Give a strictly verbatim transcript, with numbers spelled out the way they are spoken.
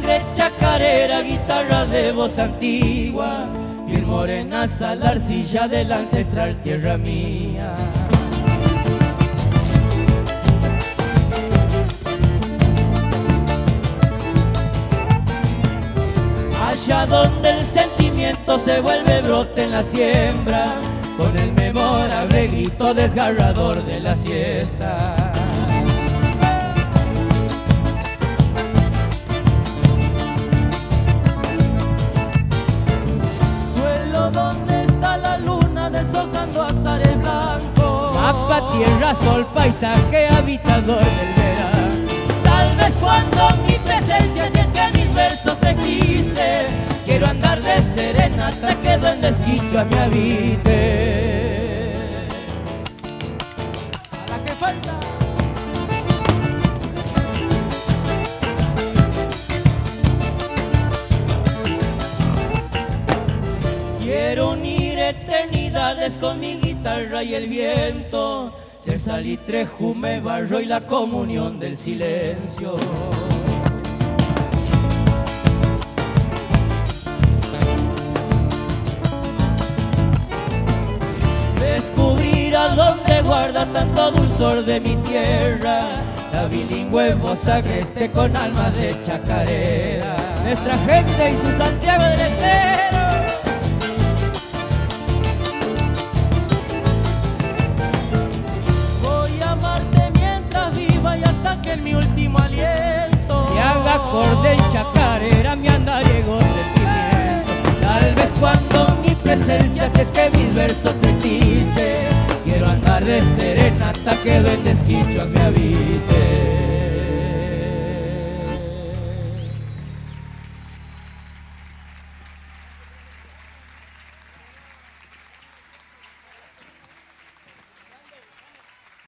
sangre chacarera, guitarra de voz antigua, piel morena, sal, arcilla de la ancestral tierra mía. Allá donde el sentimiento se vuelve brote en la siembra, con el memorable grito desgarrador de la siesta. Suelo donde está la luna deshojando azares blancos, mapa, tierra, sol, paisaje habitador del verano. Tal vez cuando mi presencia, si es que mis versos existen, quiero andar de serenata que duendes quichua me habite. ¿A la que falta? Quiero unir eternidades con mi guitarra y el viento, ser salitre, jume, barro y la comunión del silencio. Descubrir a dónde guarda tanto dulzor de mi tierra, la bilingüe voz agreste con alma de chacarera, nuestra gente y su Santiago del Estero. Voy a amarte mientras viva y hasta que en mi último aliento se haga acorde y chacarera mi andariego sentimiento. Tal vez cuando mi presencia, si es que mis versos existen, quiero andar de serenata que duendes quichuas me habiten.